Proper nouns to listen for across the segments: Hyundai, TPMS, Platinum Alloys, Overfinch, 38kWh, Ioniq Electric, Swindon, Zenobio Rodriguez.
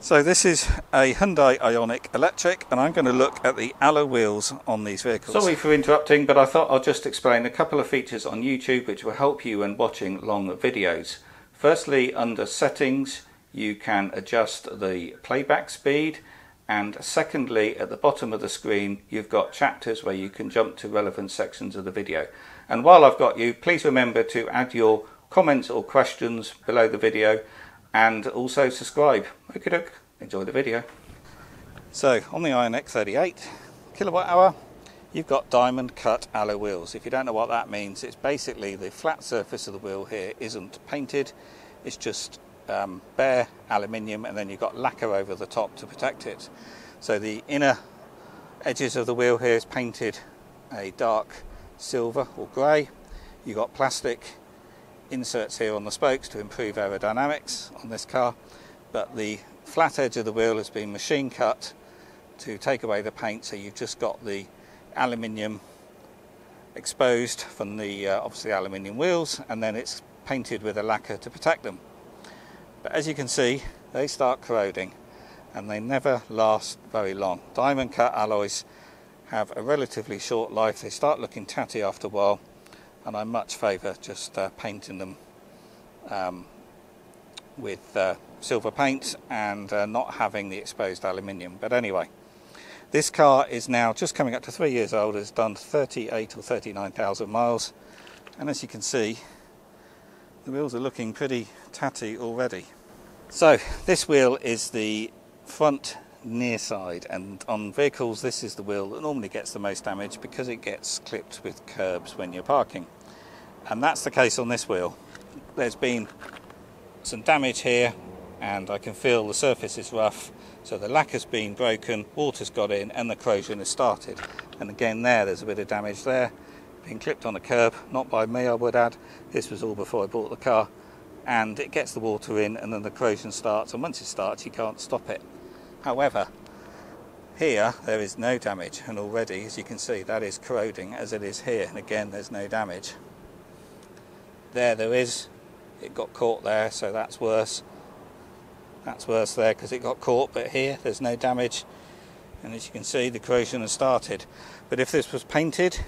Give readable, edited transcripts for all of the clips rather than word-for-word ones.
So this is a Hyundai Ioniq Electric, and I'm going to look at the alloy wheels on these vehicles. Sorry for interrupting, but I thought I'd just explain a couple of features on YouTube which will help you when watching long videos. Firstly, under settings, you can adjust the playback speed, and secondly, at the bottom of the screen, you've got chapters where you can jump to relevant sections of the video. And while I've got you, please remember to add your comments or questions below the video, and also subscribe. Okie doke, enjoy the video. So on the Ioniq 38 kWh, you've got diamond cut alloy wheels. If you don't know what that means, it's basically the flat surface of the wheel here isn't painted, it's just bare aluminium, and then you've got lacquer over the top to protect it. So the inner edges of the wheel here is painted a dark silver or grey. You've got plastic inserts here on the spokes to improve aerodynamics on this car, but the flat edge of the wheel has been machine cut to take away the paint, so you've just got the aluminium exposed from the obviously aluminium wheels, and then it's painted with a lacquer to protect them. But as you can see, they start corroding and they never last very long. Diamond cut alloys have a relatively short life. They start looking tatty after a while, and I much favour just painting them with silver paint and not having the exposed aluminium. But anyway, this car is now just coming up to 3 years old, has done 38 or 39,000 miles, and as you can see, the wheels are looking pretty tatty already. So this wheel is the front near side, and on vehicles this is the wheel that normally gets the most damage because it gets clipped with curbs when you're parking, and that's the case on this wheel. There's been some damage here, and I can feel the surface is rough, so the lacquer's been broken, water's got in, and the corrosion has started. And again, there's a bit of damage there, being clipped on a curb, not by me I would add, this was all before I bought the car, and it gets the water in and then the corrosion starts, and once it starts you can't stop it. However, here there is no damage, and already, as you can see, that is corroding as it is here, and again there's no damage. There is, it got caught there, so that's worse. That's worse there because it got caught, but here there's no damage, and as you can see the corrosion has started. But if this was painted,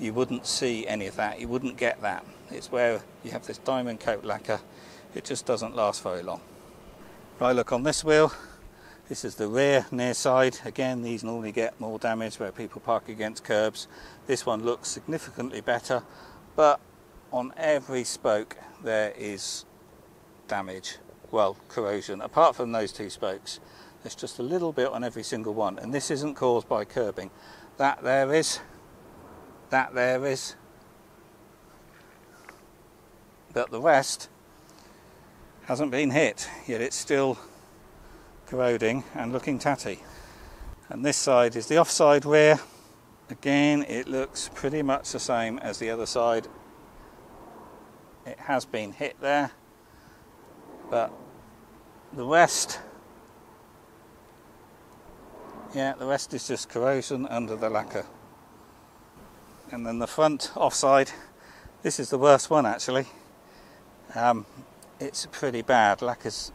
you wouldn't see any of that, you wouldn't get that. It's where you have this diamond coat lacquer, it just doesn't last very long. If I look on this wheel, this is the rear near side. Again, these normally get more damage where people park against curbs. This one looks significantly better, but on every spoke there is damage, well, corrosion. Apart from those two spokes, there's just a little bit on every single one, and this isn't caused by curbing. That there is, that there is, but the rest hasn't been hit, yet it's still corroding and looking tatty. And this side is the offside rear. Again, it looks pretty much the same as the other side. It has been hit there, but the rest, the rest is just corrosion under the lacquer. And then the front offside, this is the worst one actually. It's pretty bad. Lacquer's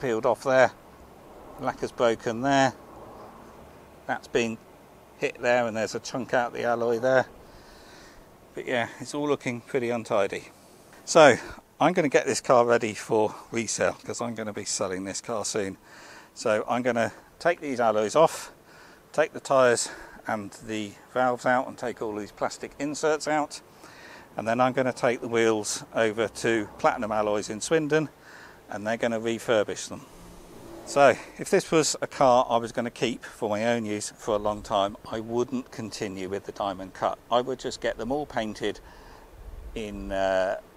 peeled off there, lacquer's broken there, that's been hit there, and there's a chunk out the alloy there. But yeah, it's all looking pretty untidy. So I'm going to get this car ready for resale because I'm going to be selling this car soon. So I'm going to take these alloys off, take the tyres and the valves out, and take all these plastic inserts out, and then I'm going to take the wheels over to Platinum Alloys in Swindon, and they're going to refurbish them. So if this was a car I was going to keep for my own use for a long time, I wouldn't continue with the diamond cut. I would just get them all painted in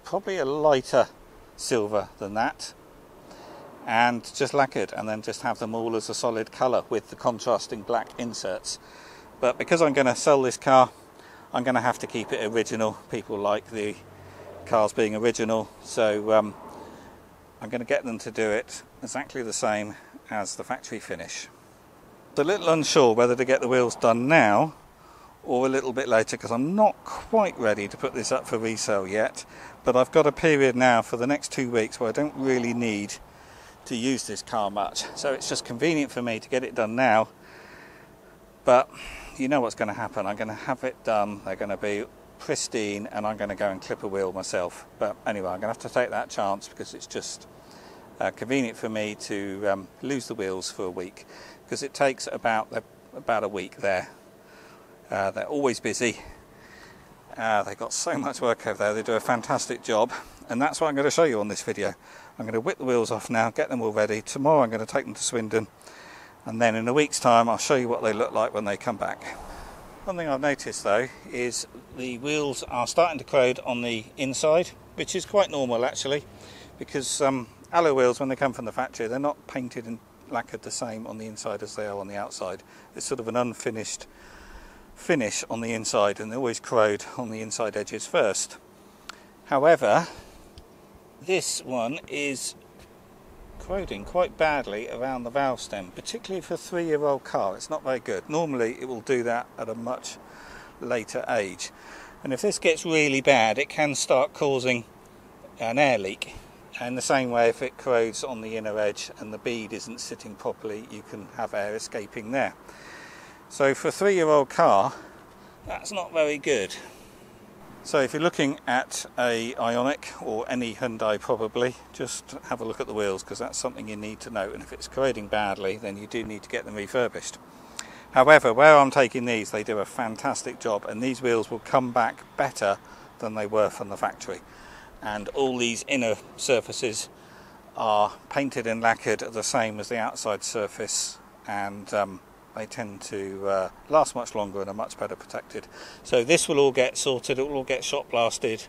probably a lighter silver than that, and just lacquered, and then just have them all as a solid colour with the contrasting black inserts. But because I'm going to sell this car, I'm going to have to keep it original. People like the cars being original, so I'm going to get them to do it exactly the same as the factory finish. I'm a little unsure whether to get the wheels done now or a little bit later because I'm not quite ready to put this up for resale yet, but I've got a period now for the next 2 weeks where I don't really need to use this car much, so it's just convenient for me to get it done now. But you know what's going to happen, I'm going to have it done, they're going to be pristine, and I'm going to go and clip a wheel myself. But anyway, I'm going to have to take that chance because it's just convenient for me to lose the wheels for a week, because it takes about a week there. They're always busy. They've got so much work over there, they do a fantastic job, and that's what I'm going to show you on this video. I'm going to whip the wheels off now, get them all ready. Tomorrow I'm going to take them to Swindon, and then in a week's time I'll show you what they look like when they come back. One thing I've noticed though is the wheels are starting to corrode on the inside, which is quite normal actually, because alloy wheels, when they come from the factory, they're not painted and lacquered the same on the inside as they are on the outside. It's sort of an unfinished finish on the inside, and they always corrode on the inside edges first. However, this one is corroding quite badly around the valve stem, particularly for a 3-year-old car. It's not very good. Normally it will do that at a much later age, and if this gets really bad, it can start causing an air leak. And the same way, if it corrodes on the inner edge and the bead isn't sitting properly, you can have air escaping there. So for a 3-year-old car, that's not very good. So if you're looking at a Ioniq or any Hyundai, probably just have a look at the wheels, because that's something you need to know. And if it's corroding badly, then you do need to get them refurbished. However, where I'm taking these, they do a fantastic job, and these wheels will come back better than they were from the factory. And all these inner surfaces are painted and lacquered the same as the outside surface, and they tend to last much longer and are much better protected. So this will all get sorted, it will all get shot blasted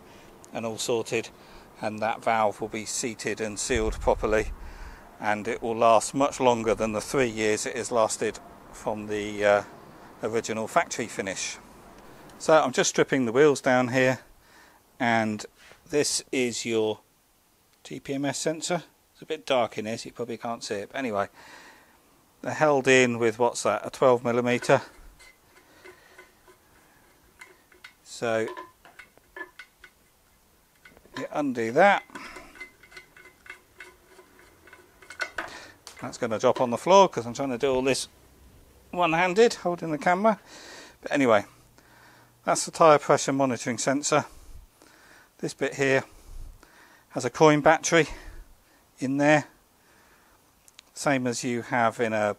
and all sorted, and that valve will be seated and sealed properly, and it will last much longer than the 3 years it has lasted from the original factory finish. So I'm just stripping the wheels down here, and this is your TPMS sensor. It's a bit dark in here, so you probably can't see it, but anyway, they're held in with, what's that, a 12mm. So you undo that. That's going to drop on the floor because I'm trying to do all this one-handed, holding the camera. But anyway, that's the tyre pressure monitoring sensor. This bit here has a coin battery in there, same as you have in a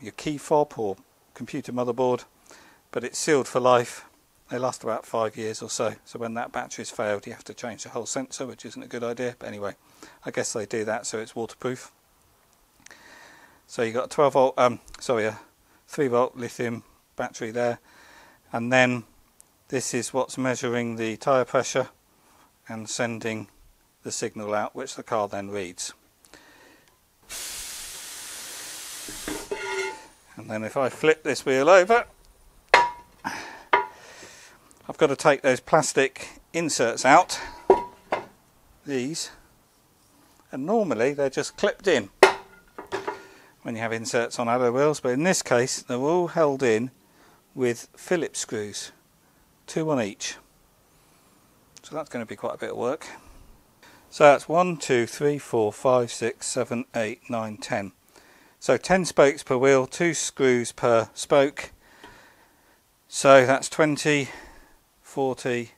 your key fob or computer motherboard, but it's sealed for life. They last about 5 years or so, so when that battery's failed you have to change the whole sensor, which isn't a good idea, but anyway, I guess they do that so it's waterproof. So you've got a 3 volt lithium battery there, and then this is what's measuring the tyre pressure and sending the signal out, which the car then reads. And then if I flip this wheel over, I've got to take those plastic inserts out, these, and normally they're just clipped in when you have inserts on alloy wheels, but in this case they're all held in with Phillips screws, 2 on each, so that's going to be quite a bit of work. So that's 1, 2, 3, 4, 5, 6, 7, 8, 9, 10. So 10 spokes per wheel, 2 screws per spoke, so that's 20, 40,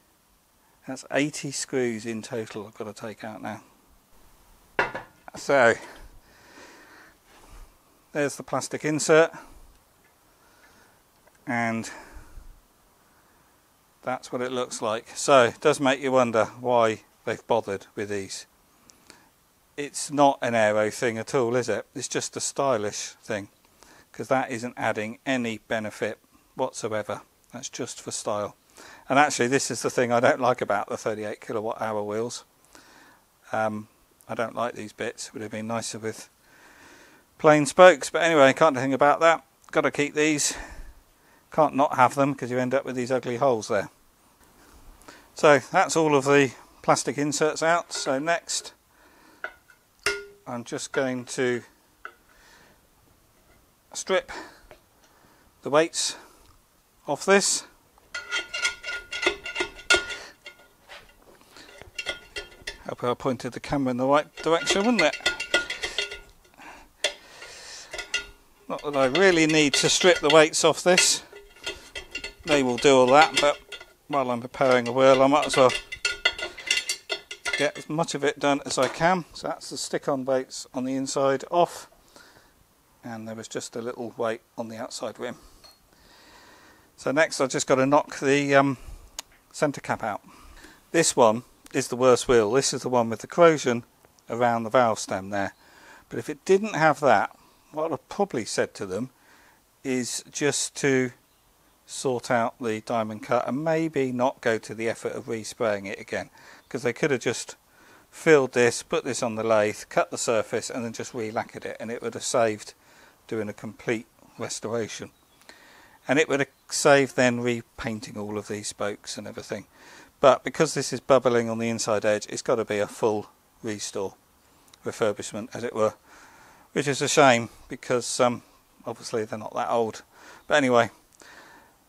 that's 80 screws in total I've got to take out now. So there's the plastic insert, and that's what it looks like. So it does make you wonder why they've bothered with these. It's not an aero thing at all, is it? It's just a stylish thing, because that isn't adding any benefit whatsoever. That's just for style. And actually this is the thing I don't like about the 38 kilowatt hour wheels. I don't like these bits. Would have been nicer with plain spokes, but anyway, can't do anything about that. Got to keep these, can't not have them, because you end up with these ugly holes there. So that's all of the plastic inserts out. So next I'm just going to strip the weights off this, hope I pointed the camera in the right direction, wouldn't it? Not that I really need to strip the weights off this. They will do all that, but while I'm preparing the wheel I might as well get as much of it done as I can. So that's the stick-on weights on the inside off, and there was just a little weight on the outside rim. So next I've just got to knock the centre cap out. This one is the worst wheel. This is the one with the corrosion around the valve stem there. But if it didn't have that, what I've probably said to them is just to sort out the diamond cut and maybe not go to the effort of respraying it again, because they could have just filled this, put this on the lathe, cut the surface and then just re-lacquered it, and it would have saved doing a complete restoration, and it would have saved then repainting all of these spokes and everything. But because this is bubbling on the inside edge, it's got to be a full restore, refurbishment as it were, which is a shame because obviously they're not that old. But anyway,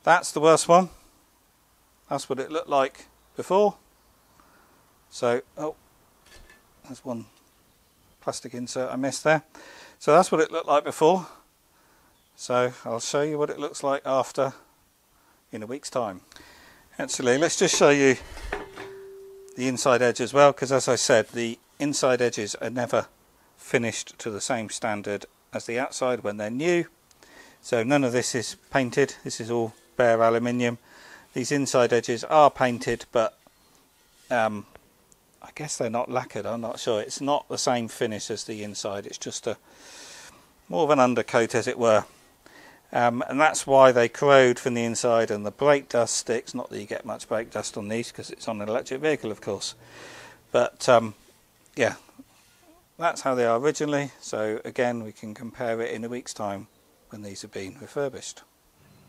that's the worst one. That's what it looked like before. So, oh, there's one plastic insert I missed there. So that's what it looked like before. So I'll show you what it looks like after in a week's time. Actually, let's just show you the inside edge as well, because as I said, the inside edges are never finished to the same standard as the outside when they're new. So none of this is painted, this is all bare aluminium. These inside edges are painted, but I guess they're not lacquered, I'm not sure. It's not the same finish as the inside, it's just a more of an undercoat as it were. And that's why they corrode from the inside and the brake dust sticks. Not that you get much brake dust on these because it's on an electric vehicle of course, but yeah, that's how they are originally. So again, we can compare it in a week's time when these have been refurbished.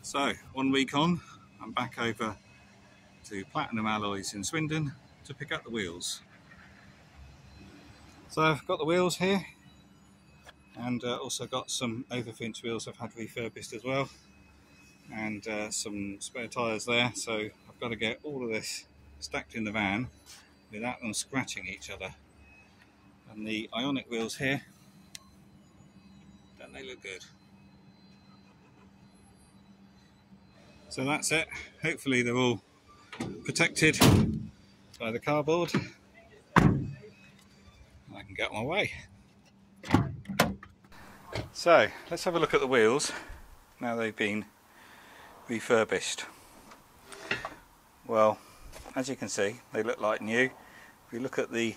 So 1 week on, I'm back over to Platinum Alloys in Swindon to pick up the wheels. So I've got the wheels here, and also got some Overfinch wheels I've had refurbished as well, and some spare tyres there. So I've got to get all of this stacked in the van without them scratching each other. And the Ioniq wheels here, don't they look good? So that's it. Hopefully they're all protected by the cardboard. I can get my way. So let's have a look at the wheels now they've been refurbished. Well, as you can see, they look like new. If you look at the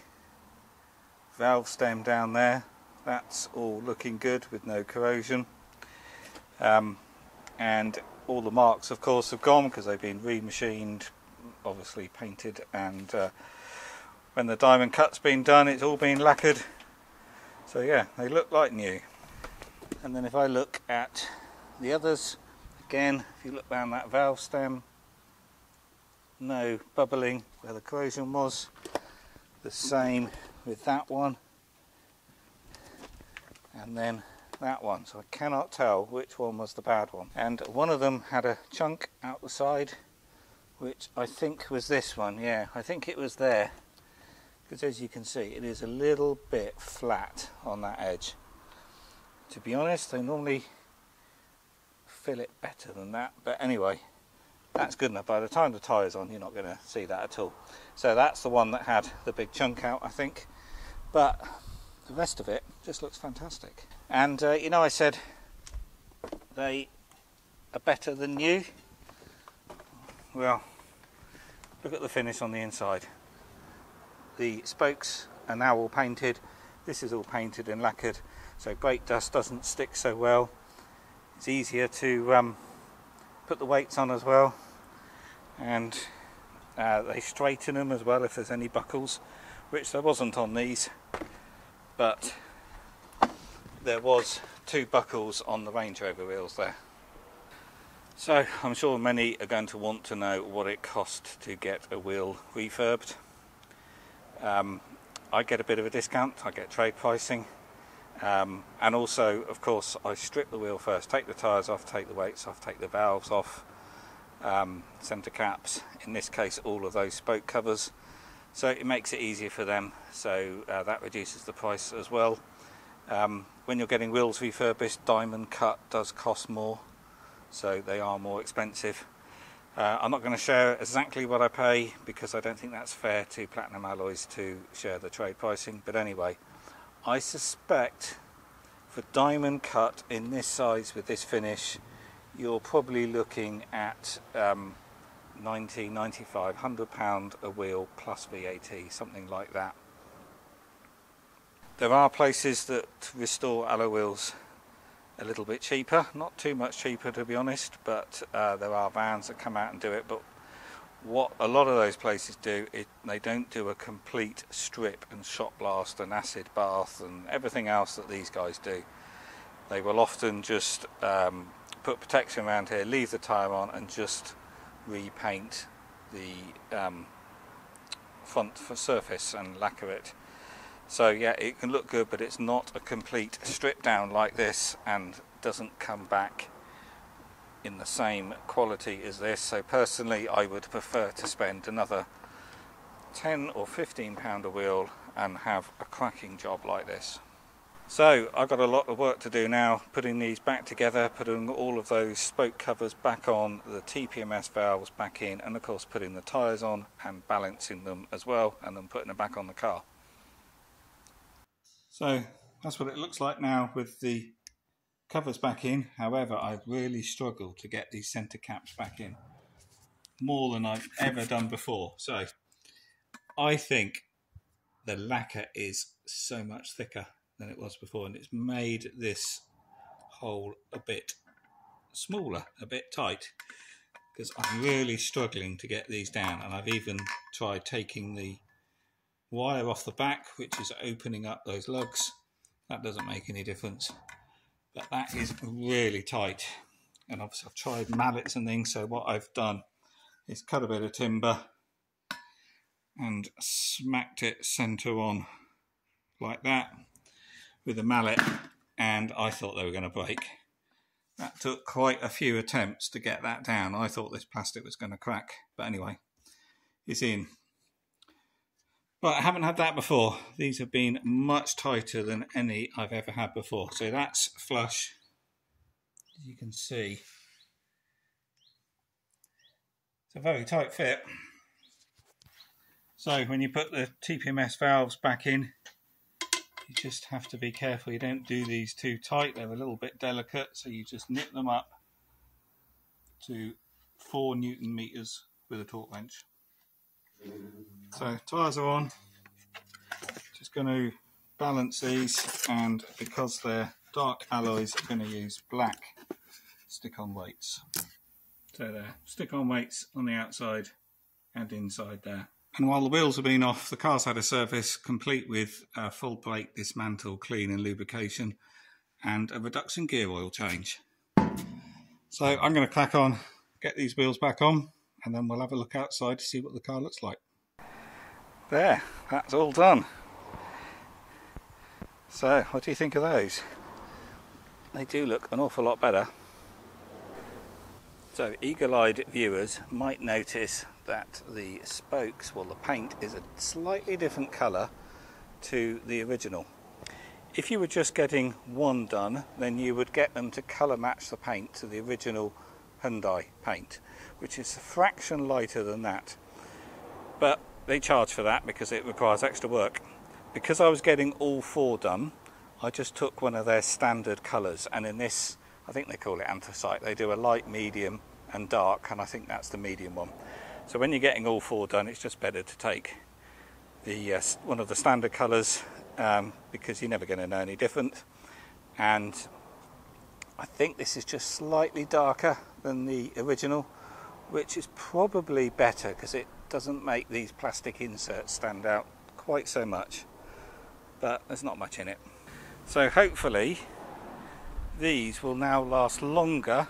valve stem down there, that's all looking good with no corrosion. And all the marks of course have gone because they've been remachined, obviously painted, and when the diamond cut's been done, it's all been lacquered. So yeah, they look like new. And then if I look at the others again, if you look down that valve stem, no bubbling where the corrosion was, the same with that one and then that one. So I cannot tell which one was the bad one, and one of them had a chunk out the side, which I think was this one. Yeah, I think it was there, because as you can see, it is a little bit flat on that edge. To be honest, they normally fill it better than that, but anyway, that's good enough. By the time the tire's on, you're not going to see that at all. So that's the one that had the big chunk out, I think, but the rest of it just looks fantastic. And you know, I said they are better than new. Well, look at the finish on the inside. The spokes are now all painted. This is all painted and lacquered, so brake dust doesn't stick so well. It's easier to put the weights on as well, and they straighten them as well if there's any buckles, which there wasn't on these, but there was two buckles on the Range Rover wheels there. So I'm sure many are going to want to know what it costs to get a wheel refurbed. I get a bit of a discount, I get trade pricing, and also of course I strip the wheel first, take the tyres off, take the weights off, take the valves off, centre caps, in this case all of those spoke covers, so it makes it easier for them, so that reduces the price as well. When you're getting wheels refurbished, diamond cut does cost more, so they are more expensive. I'm not going to share exactly what I pay because I don't think that's fair to Platinum Alloys to share the trade pricing, but anyway, I suspect for diamond cut in this size with this finish you're probably looking at £90, £95, £100 a wheel plus VAT, something like that. There are places that restore alloy wheels a little bit cheaper, not too much cheaper to be honest, but there are vans that come out and do it. But what a lot of those places do is they don't do a complete strip and shot blast and acid bath and everything else that these guys do. They will often just put protection around here, leave the tyre on and just repaint the front surface and lacquer it. So yeah, it can look good, but it's not a complete strip down like this and doesn't come back in the same quality as this. So personally I would prefer to spend another £10 or £15 a wheel and have a cracking job like this. So I've got a lot of work to do now, putting these back together, putting all of those spoke covers back on, the TPMS valves back in, and of course putting the tyres on and balancing them as well, and then putting them back on the car. So that's what it looks like now with the covers back in. However, I really struggled to get these centre caps back in, more than I've ever done before. So I think the lacquer is so much thicker than it was before, and it's made this hole a bit smaller, a bit tight, because I'm really struggling to get these down. And I've even tried taking the wire off the back, which is opening up those lugs. That doesn't make any difference, but that is really tight. And obviously I've tried mallets and things, so what I've done is cut a bit of timber and smacked it centre on like that with a mallet, and I thought they were going to break. That took quite a few attempts to get that down. I thought this plastic was going to crack, but anyway, it's in. But I haven't had that before. These have been much tighter than any I've ever had before. So that's flush, as you can see. It's a very tight fit. So when you put the TPMS valves back in, you just have to be careful you don't do these too tight. They're a little bit delicate, so you just nip them up to 4 Newton meters with a torque wrench. So tyres are on, just going to balance these, and because they're dark alloys I'm going to use black stick-on weights. So they're stick-on weights on the outside and inside there. And while the wheels have been off, the car's had a service complete with a full plate dismantle, clean and lubrication, and a reduction gear oil change. So I'm going to crack on, get these wheels back on, and then we'll have a look outside to see what the car looks like. There, that's all done. So what do you think of those? They do look an awful lot better. So eagle-eyed viewers might notice that the spokes, well, the paint is a slightly different colour to the original. If you were just getting one done, then you would get them to colour match the paint to the original Hyundai paint, which is a fraction lighter than that, but they charge for that because it requires extra work. Because I was getting all four done, I just took one of their standard colours, and in this, I think they call it anthracite, they do a light, medium and dark, and I think that's the medium one. So when you're getting all four done, it's just better to take the one of the standard colours, because you're never going to know any different. And I think this is just slightly darker than the original, which is probably better because it doesn't make these plastic inserts stand out quite so much, but there's not much in it. So hopefully these will now last longer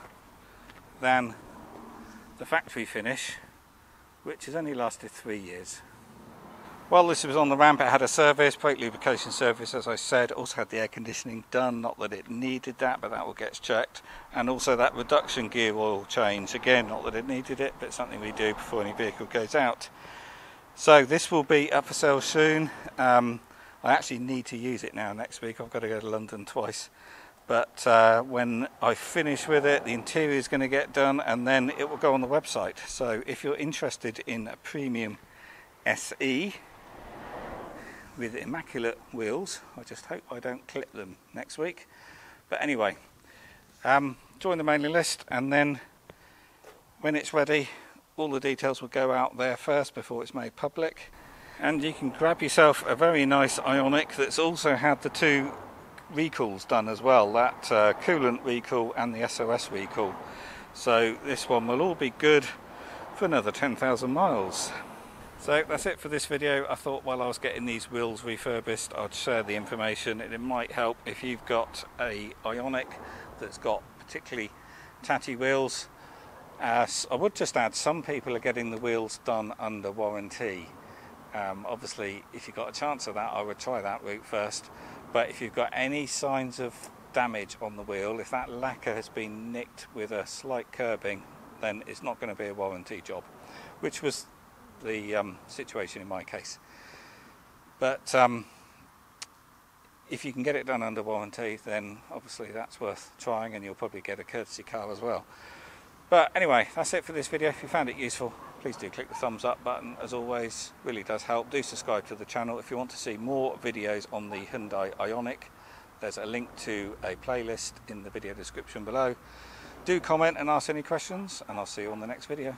than the factory finish, which has only lasted 3 years. Well, this was on the ramp. It had a service, brake lubrication service, as I said. Also had the air conditioning done, not that it needed that, but that all gets checked. And also that reduction gear oil change, again, not that it needed it, but something we do before any vehicle goes out. So this will be up for sale soon. I actually need to use it now next week. I've got to go to London twice. But when I finish with it, the interior is going to get done, and then it will go on the website. So if you're interested in a premium SE with immaculate wheels, I just hope I don't clip them next week. But anyway, join the mailing list, and then when it's ready, all the details will go out there first before it's made public. And you can grab yourself a very nice Ioniq that's also had the two recalls done as well, that coolant recall and the SOS recall. So this one will all be good for another 10,000 miles. So that's it for this video. I thought while I was getting these wheels refurbished, I'd share the information, and it might help if you've got a Ioniq that's got particularly tatty wheels. I would just add, some people are getting the wheels done under warranty. Obviously, if you've got a chance of that, I would try that route first. But if you've got any signs of damage on the wheel, if that lacquer has been nicked with a slight curbing, then it's not going to be a warranty job, which was the situation in my case. But if you can get it done under warranty, then obviously that's worth trying, and you'll probably get a courtesy car as well. But anyway, that's it for this video. If you found it useful, please do click the thumbs up button, as always, really does help. Do subscribe to the channel if you want to see more videos on the Hyundai Ioniq. There's a link to a playlist in the video description below. Do comment and ask any questions, and I'll see you on the next video.